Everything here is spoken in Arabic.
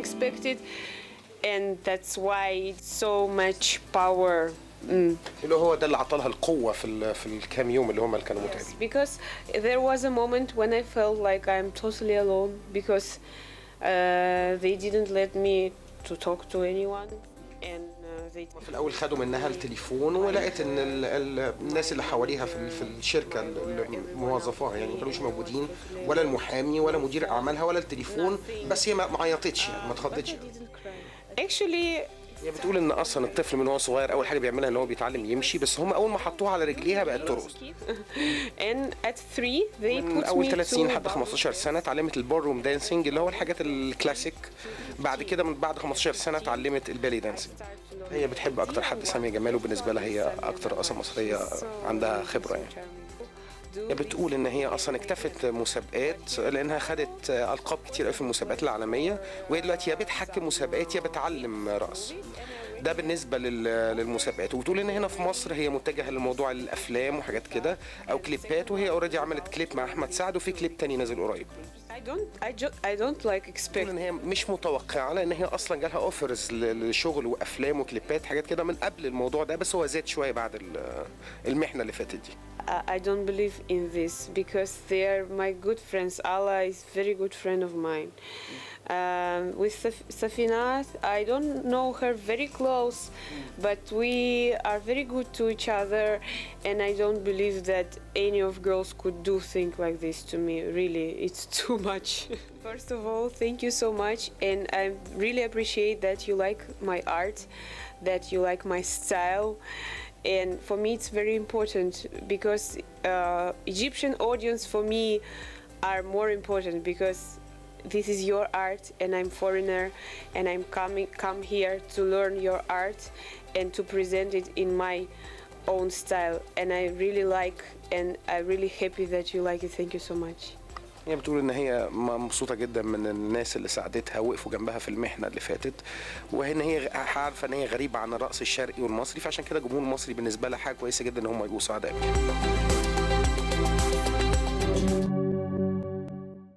unexpected, and that's why so much power. اللي هو ده اللي عطالها القوة في الكام يوم اللي هم كانوا متعبين. Because there was a moment when I felt like I'm totally alone because they didn't let me to talk to anyone and they. في الأول خدوا منها التليفون ولقيت إن الناس اللي حواليها في الشركة موظفاها يعني ما كانوش موجودين ولا المحامي ولا مدير أعمالها ولا التليفون بس هي ما عيطتش يعني ما اتخضتش. Actually. هي بتقول ان اصلا الطفل من هو صغير اول حاجه بيعملها ان هو بيتعلم يمشي بس هم اول ما حطوها على رجليها بقت ترقص. من اول 3 سنين لحد 15 سنه اتعلمت البار روم دانسينج اللي هو الحاجات الكلاسيك. بعد كده من بعد 15 سنه اتعلمت البالي دانسينج. هي بتحب اكتر حد سامية جمال وبالنسبه لها هي اكتر رقصه مصريه عندها خبره يعني. هي بتقول ان هي اصلا اكتفت مسابقات لانها خدت القاب كتير في المسابقات العالميه وهي دلوقتي يا بتحكم مسابقات يا بتعلم رقص. ده بالنسبه للمسابقات. وبتقول ان هنا في مصر هي متجهه لموضوع الافلام وحاجات كده او كليبات وهي اوريدي عملت كليب مع احمد سعد وفي كليب تاني نازل قريب. I don't like expect. ان هي مش متوقعه لان هي اصلا جالها اوفرز لشغل وافلام وكليبات حاجات كده من قبل الموضوع ده بس هو زاد شويه بعد المحنه اللي فاتت دي. I don't believe in this because they are my good friends. Ala is very good friend of mine. With Safina, I don't know her very close, but we are very good to each other, and I don't believe that any of girls could do things like this to me. Really, it's too much. First of all, thank you so much, and I really appreciate that you like my art, that you like my style. And for me it's very important because Egyptian audience for me are more important because this is your art and I'm foreigner and I'm come here to learn your art and to present it in my own style and I really like and I'm really happy that you like it. Thank you so much. هي بتقول ان هي مبسوطه جدا من الناس اللي ساعدتها وقفوا جنبها في المحنه اللي فاتت وان هي عارفه ان هي غريبه عن الرقص الشرقي والمصري فعشان كده الجمهور المصري بالنسبه لها حاجه كويسه جدا ان هم يبقوا سعداء.